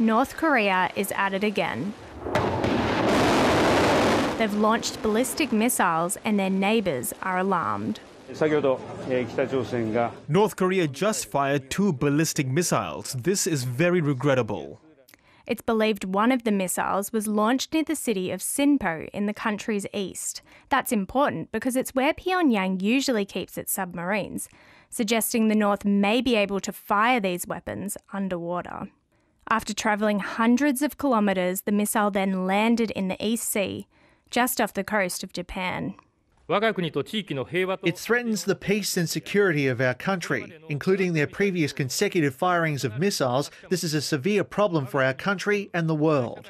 North Korea is at it again. They've launched ballistic missiles and their neighbours are alarmed. North Korea just fired 2 ballistic missiles. This is very regrettable. It's believed one of the missiles was launched near the city of Sinpo in the country's east. That's important because it's where Pyongyang usually keeps its submarines, suggesting the North may be able to fire these weapons underwater. After travelling hundreds of kilometres, the missile then landed in the East Sea, just off the coast of Japan. It threatens the peace and security of our country. Including their previous consecutive firings of missiles, this is a severe problem for our country and the world.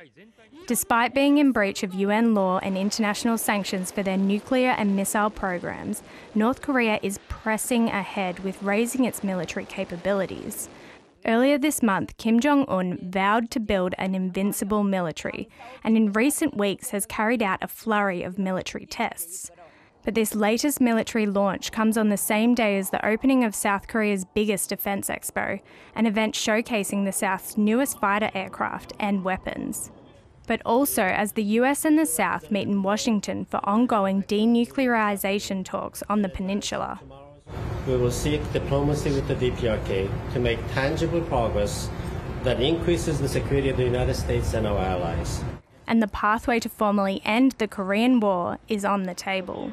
Despite being in breach of UN law and international sanctions for their nuclear and missile programs, North Korea is pressing ahead with raising its military capabilities. Earlier this month, Kim Jong-un vowed to build an invincible military, and in recent weeks has carried out a flurry of military tests. But this latest military launch comes on the same day as the opening of South Korea's biggest defence expo, an event showcasing the South's newest fighter aircraft and weapons. But also as the US and the South meet in Washington for ongoing denuclearisation talks on the peninsula. We will seek diplomacy with the DPRK to make tangible progress that increases the security of the United States and our allies. And the pathway to formally end the Korean War is on the table.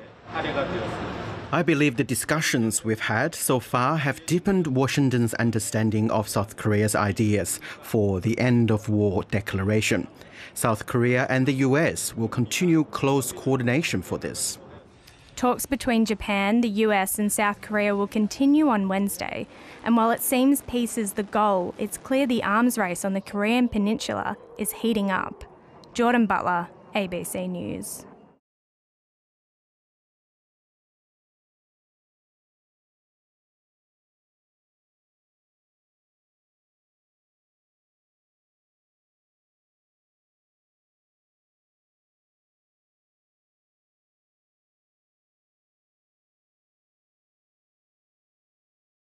I believe the discussions we've had so far have deepened Washington's understanding of South Korea's ideas for the end of war declaration. South Korea and the US will continue close coordination for this. Talks between Japan, the US and South Korea will continue on Wednesday. And while it seems peace is the goal, it's clear the arms race on the Korean Peninsula is heating up. Jordyn Butler, ABC News.